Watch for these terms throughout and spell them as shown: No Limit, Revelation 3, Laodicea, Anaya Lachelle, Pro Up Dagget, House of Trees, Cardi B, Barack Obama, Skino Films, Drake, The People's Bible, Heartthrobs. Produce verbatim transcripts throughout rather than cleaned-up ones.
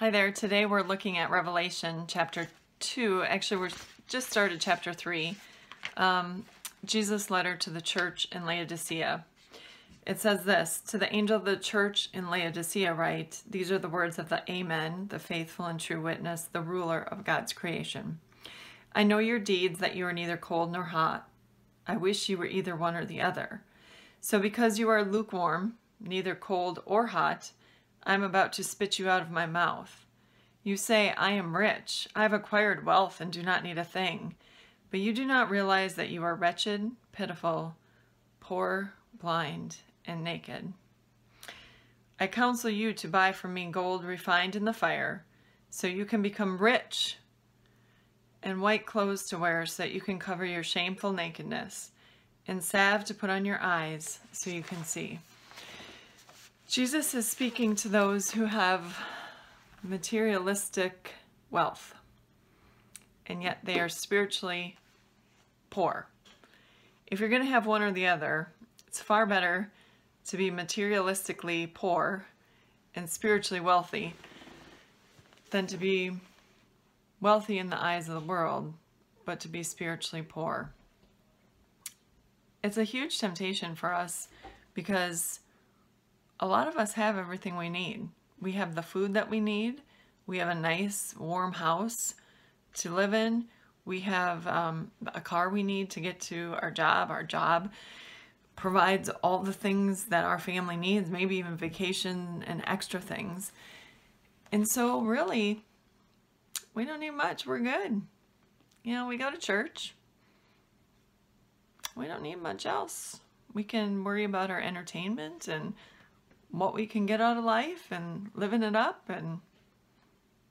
Hi there. Today we're looking at Revelation chapter two. Actually, we're just started chapter three. Um, Jesus' letter to the church in Laodicea. It says this, "To the angel of the church in Laodicea write, these are the words of the Amen, the faithful and true witness, the ruler of God's creation. I know your deeds, that you are neither cold nor hot. I wish you were either one or the other. So because you are lukewarm, neither cold or hot, I'm about to spit you out of my mouth. You say, I am rich, I have acquired wealth and do not need a thing. But you do not realize that you are wretched, pitiful, poor, blind, and naked. I counsel you to buy from me gold refined in the fire, so you can become rich, and white clothes to wear so that you can cover your shameful nakedness, and salve to put on your eyes so you can see." Jesus is speaking to those who have materialistic wealth, and yet they are spiritually poor. If you're going to have one or the other, it's far better to be materialistically poor and spiritually wealthy than to be wealthy in the eyes of the world, but to be spiritually poor. It's a huge temptation for us because a lot of us have everything we need. We have the food that we need. We have a nice, warm house to live in. We have um, a car we need to get to our job. Our job provides all the things that our family needs, maybe even vacation and extra things. And so really, we don't need much. We're good. You know, we go to church. We don't need much else. We can worry about our entertainment and what we can get out of life and living it up, and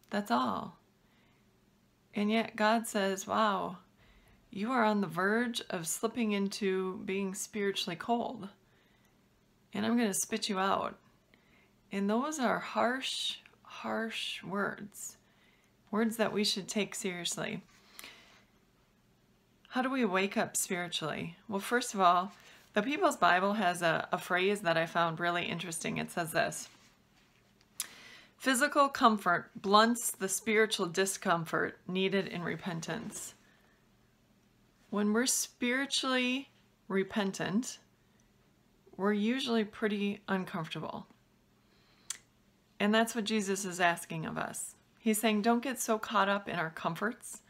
that's all. And yet God says, wow, you are on the verge of slipping into being spiritually cold, and I'm going to spit you out. And those are harsh, harsh words, words that we should take seriously. How do we wake up spiritually? Well, first of all, The People's Bible has a, a phrase that I found really interesting. It says this, "Physical comfort blunts the spiritual discomfort needed in repentance." When we're spiritually repentant, we're usually pretty uncomfortable. And that's what Jesus is asking of us. He's saying, don't get so caught up in our comforts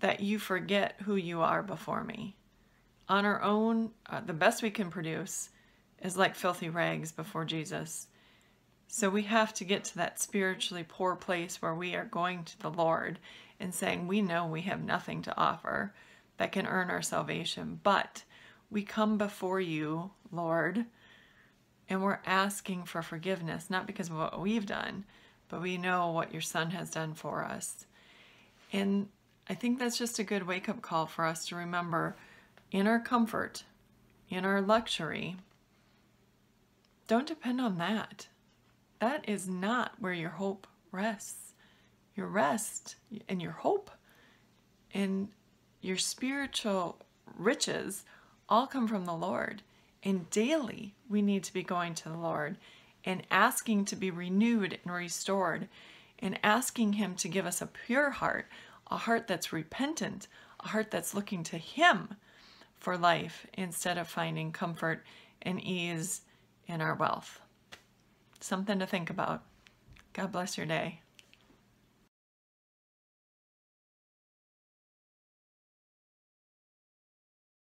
that you forget who you are before me. On our own, uh, the best we can produce is like filthy rags before Jesus. So we have to get to that spiritually poor place where we are going to the Lord and saying, we know we have nothing to offer that can earn our salvation, but we come before you, Lord, and we're asking for forgiveness, not because of what we've done, but we know what your Son has done for us. And I think that's just a good wake-up call for us to remember, in our comfort, in our luxury, don't depend on that. That is not where your hope rests. Your rest and your hope and your spiritual riches all come from the Lord. And daily we need to be going to the Lord and asking to be renewed and restored and asking Him to give us a pure heart, a heart that's repentant, a heart that's looking to Him for life instead of finding comfort and ease in our wealth. Something to think about. God bless your day.